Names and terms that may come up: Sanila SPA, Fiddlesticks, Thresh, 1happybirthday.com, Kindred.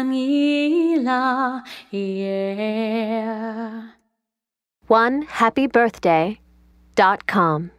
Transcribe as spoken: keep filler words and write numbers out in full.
Sanila, yeah. one happy birthday dot com